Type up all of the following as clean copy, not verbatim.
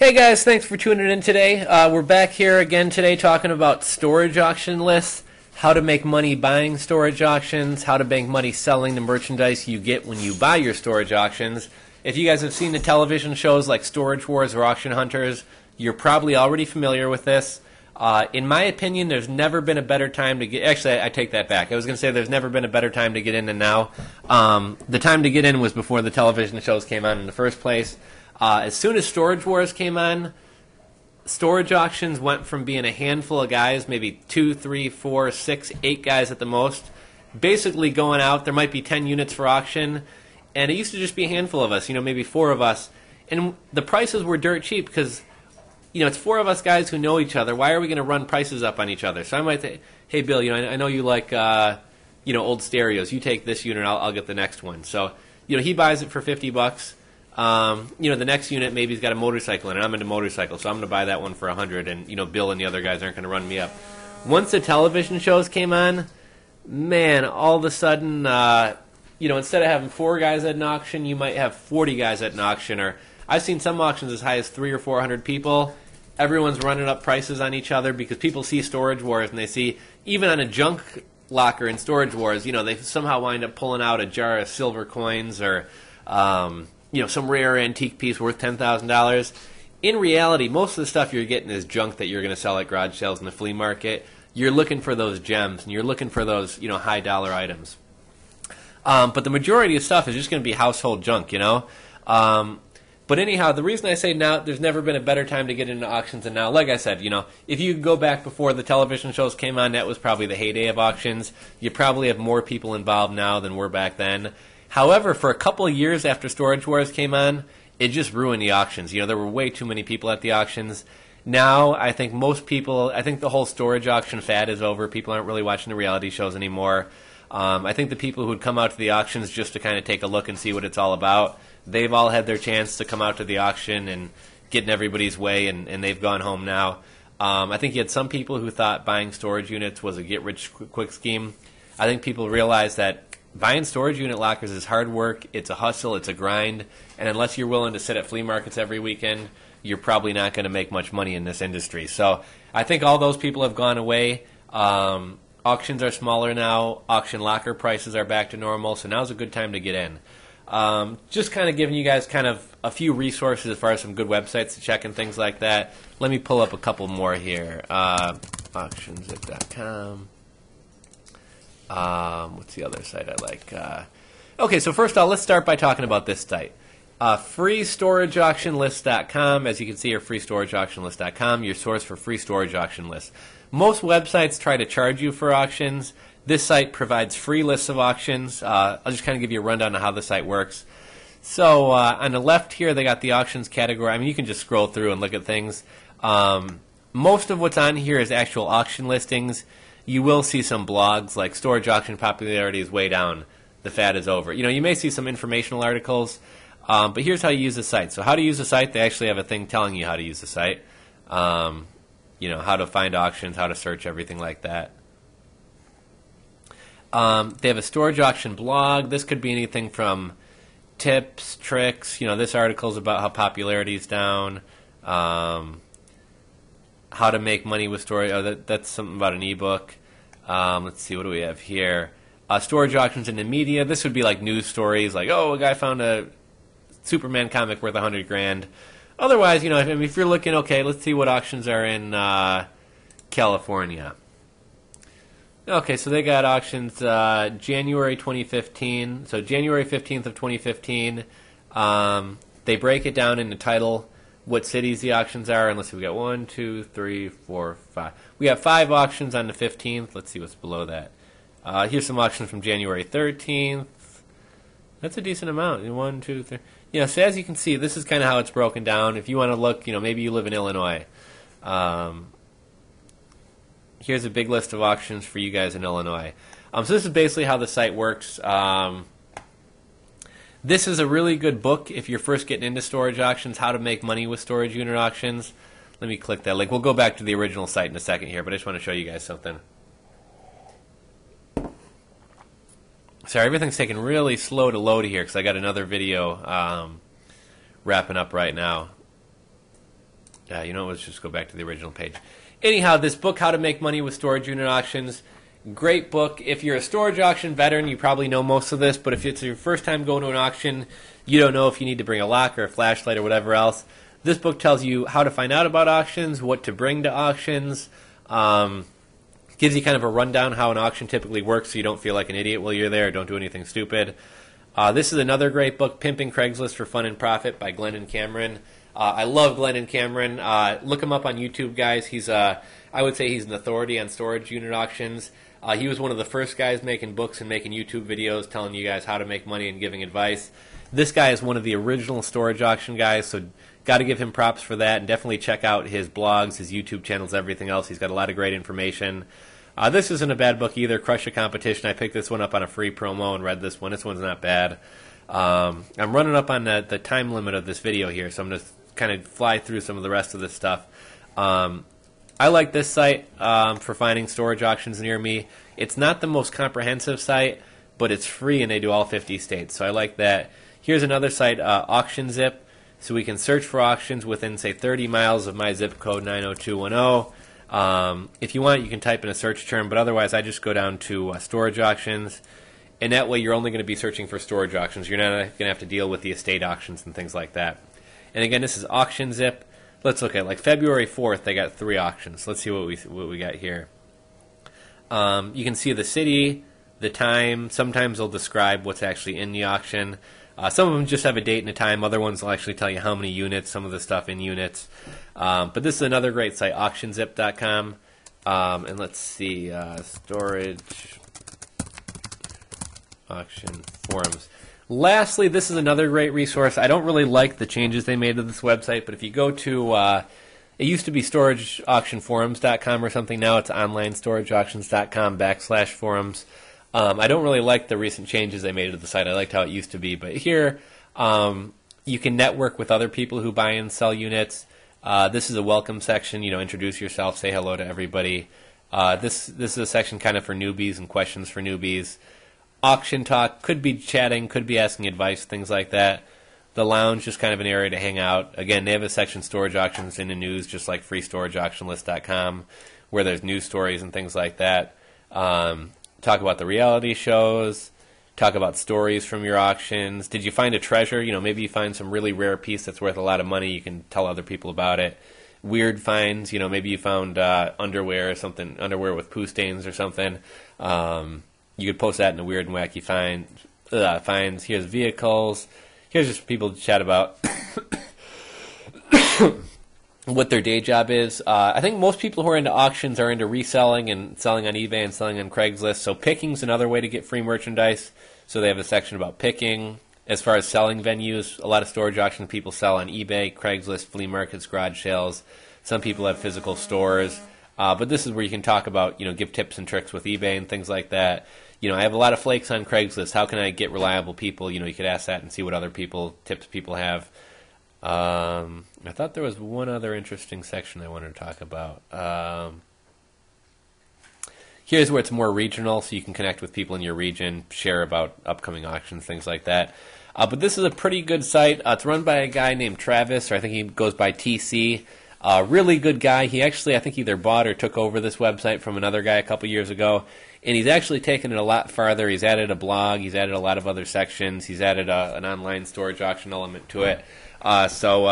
Hey guys, thanks for tuning in today. We're back here again today talking about storage auction lists, how to make money buying storage auctions, how to make money selling the merchandise you get when you buy your storage auctions. If you guys have seen the television shows like Storage Wars or Auction Hunters, you're probably already familiar with this. In my opinion, there's never been a better time to get... Actually, I take that back. I was going to say there's never been a better time to get in than now. The time to get in was before the television shows came on in the first place. As soon as Storage Wars came on, storage auctions went from being a handful of guys, maybe 2, 3, 4, 6, 8 guys at the most, basically going out. There might be 10 units for auction, and it used to just be a handful of us, you know, maybe 4 of us. And the prices were dirt cheap because, you know, it's 4 of us guys who know each other. Why are we going to run prices up on each other? So I might say, hey, Bill, you know, I know you like, you know, old stereos. You take this unit, I'll get the next one. So, you know, he buys it for 50 bucks. You know, the next unit maybe has got a motorcycle in it. I'm into motorcycles, so I'm going to buy that one for 100, and, you know, Bill and the other guys aren't going to run me up. Once the television shows came on, man, all of a sudden, you know, instead of having 4 guys at an auction, you might have 40 guys at an auction. Or I've seen some auctions as high as 300 or 400 people. Everyone's running up prices on each other because people see Storage Wars, and they see, even on a junk locker in Storage Wars, you know, they somehow wind up pulling out a jar of silver coins or... you know, some rare antique piece worth $10,000. In reality, most of the stuff you're getting is junk that you're going to sell at garage sales in the flea market. You're looking for those gems, and you're looking for those, you know, high-dollar items. But the majority of stuff is just going to be household junk, you know. But anyhow, the reason I say now, there's never been a better time to get into auctions than now. Like I said, you know, if you go back before the television shows came on, that was probably the heyday of auctions. You probably have more people involved now than were back then. However, for a couple of years after Storage Wars came on, it just ruined the auctions. You know, there were way too many people at the auctions. Now, I think most people, I think the whole storage auction fad is over. People aren't really watching the reality shows anymore. I think the people who would come out to the auctions just to kind of take a look and see what it's all about, they've all had their chance to come out to the auction and get in everybody's way, and they've gone home now. I think you had some people who thought buying storage units was a get-rich-quick scheme. I think people realized that buying storage unit lockers is hard work, it's a hustle, it's a grind, and unless you're willing to sit at flea markets every weekend, you're probably not going to make much money in this industry. So I think all those people have gone away. Auctions are smaller now, auction locker prices are back to normal, so now's a good time to get in. Just kind of giving you guys kind of a few resources as far as some good websites to check and things like that. Let me pull up a couple more here. Auctionzip.com. What's the other site I like? Okay, so first of all, let's start by talking about this site. FreeStorageAuctionList.com. As you can see here, FreeStorageAuctionList.com, your source for free storage auction lists. Most websites try to charge you for auctions. This site provides free lists of auctions. I'll just kind of give you a rundown of how the site works. So on the left here, they got the auctions category. I mean, you can just scroll through and look at things. Most of what's on here is actual auction listings. You will see some blogs like Storage Auction Popularity is Way Down, The Fad is Over. You know, you may see some informational articles, but here's how you use the site. So how to use the site, they actually have a thing telling you how to use the site. You know, how to find auctions, how to search, everything like that. They have a storage auction blog. This could be anything from tips, tricks. You know, this article is about how popularity is down. How to make money with storage. Oh, that's something about an ebook. Let's see, what do we have here? Storage auctions in the media. This would be like news stories, like, oh, a guy found a Superman comic worth 100 grand. Otherwise, you know, if you're looking, okay, let's see what auctions are in California. Okay, so they got auctions January 2015. So January 15th of 2015. They break it down in the title, what cities the auctions are, and let's see, we got 1, 2, 3, 4, 5. We have 5 auctions on the 15th. Let's see what's below that. Here's some auctions from January 13th. That's a decent amount. 1, 2, 3. Yeah, so as you can see, this is kind of how it's broken down. If you want to look, you know, maybe you live in Illinois. Here's a big list of auctions for you guys in Illinois. So this is basically how the site works. This is a really good book if you're first getting into storage auctions, How to Make Money with Storage Unit Auctions. Let me click that link. We'll go back to the original site in a second here, but I just want to show you guys something. Sorry, everything's taking really slow to load here because I got another video wrapping up right now. Let's just go back to the original page. Anyhow, this book, How to Make Money with Storage Unit Auctions, great book. If you're a storage auction veteran, you probably know most of this, but if it's your first time going to an auction, you don't know if you need to bring a lock or a flashlight or whatever else. This book tells you how to find out about auctions, what to bring to auctions, gives you kind of a rundown how an auction typically works so you don't feel like an idiot while you're there, don't do anything stupid. This is another great book, Pimping Craigslist for Fun and Profit by Glennon Cameron. I love Glennon Cameron. Look him up on YouTube, guys. He's I would say he's an authority on storage unit auctions. He was one of the first guys making books and making YouTube videos telling you guys how to make money and giving advice. This guy is one of the original storage auction guys, so got to give him props for that, and definitely check out his blogs, his YouTube channels, everything else. He's got a lot of great information. This isn't a bad book either, Crush a Competition. I picked this one up on a free promo and read this one. This one's not bad. I'm running up on the time limit of this video here, so I'm going to kind of fly through some of the rest of this stuff. I like this site for finding storage auctions near me. It's not the most comprehensive site, but it's free and they do all 50 states, so I like that. Here's another site, Auctionzip, so we can search for auctions within, say, 30 miles of my zip code, 90210. If you want, you can type in a search term, but otherwise I just go down to storage auctions, and that way you're only going to be searching for storage auctions. You're not going to have to deal with the estate auctions and things like that. And again, this is Auctionzip. Let's look at like February 4th. They got 3 auctions. Let's see what we got here. You can see the city, the time. Sometimes they'll describe what's actually in the auction. Some of them just have a date and a time. Other ones will actually tell you how many units. Some of the stuff in units. But this is another great site, Auctionzip.com. And let's see, storage auction forums. Lastly, this is another great resource. I don't really like the changes they made to this website, but if you go to, it used to be storageauctionforums.com or something. Now it's onlinestorageauctions.com/forums. I don't really like the recent changes they made to the site. I liked how it used to be. But here, you can network with other people who buy and sell units. This is a welcome section. You know, introduce yourself, say hello to everybody. This is a section kind of for newbies and questions for newbies. Auction talk, could be chatting, could be asking advice, things like that. The lounge, just kind of an area to hang out. Again, they have a section, storage auctions in the news, just like FreeStorageAuctionList.com, where there's news stories and things like that. Talk about the reality shows, talk about stories from your auctions. Did you find a treasure? You know, maybe you find some really rare piece that's worth a lot of money. You can tell other people about it. Weird finds, you know, maybe you found underwear or something, underwear with poo stains or something. You could post that in a weird and wacky finds. Here's vehicles. Here's just people to chat about what their day job is. I think most people who are into auctions are into reselling and selling on eBay and selling on Craigslist. So picking's another way to get free merchandise. So they have a section about picking. As far as selling venues, a lot of storage auction people sell on eBay, Craigslist, flea markets, garage sales. Some people have physical stores. But this is where you can talk about, you know, give tips and tricks with eBay and things like that. You know, I have a lot of flakes on Craigslist. How can I get reliable people? You know, you could ask that and see what other people, tips people have. I thought there was one other interesting section I wanted to talk about. Here's where it's more regional, so you can connect with people in your region, share about upcoming auctions, things like that. But this is a pretty good site. It's run by a guy named Travis, or I think he goes by TC. Really good guy. He actually, I think, either bought or took over this website from another guy a couple years ago, and he's actually taken it a lot farther. He's added a blog. He's added a lot of other sections. He's added an online storage auction element to it. So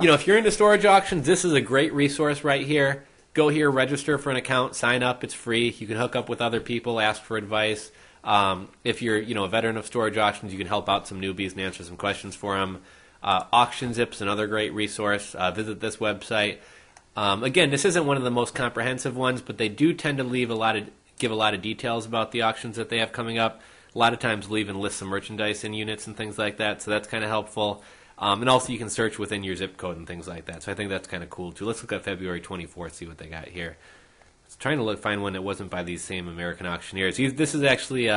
if you're into storage auctions, this is a great resource right here. Go here, register for an account, sign up. It's free. You can hook up with other people, ask for advice. If you're, you know, a veteran of storage auctions, you can help out some newbies and answer some questions for them. Auctionzip's another great resource. Visit this website. Again, this isn't one of the most comprehensive ones, but they do tend to give a lot of details about the auctions that they have coming up. A lot of times they'll even list some merchandise in units and things like that, so that's kind of helpful. And also you can search within your zip code and things like that, so I think that's kind of cool too. Let's look at February 24th, see what they got here. I was trying to find one that wasn't by these same American auctioneers. This is actually...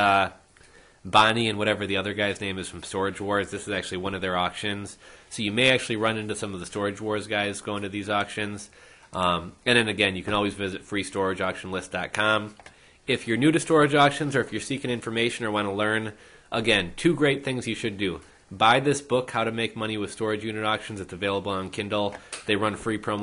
Bonnie and whatever the other guy's name is from Storage Wars. This is actually one of their auctions. So you may actually run into some of the Storage Wars guys going to these auctions. And then again, you can always visit FreeStorageAuctionList.com. If you're new to storage auctions or if you're seeking information or want to learn, again, 2 great things you should do. Buy this book, How to Make Money with Storage Unit Auctions. It's available on Kindle. They run free promo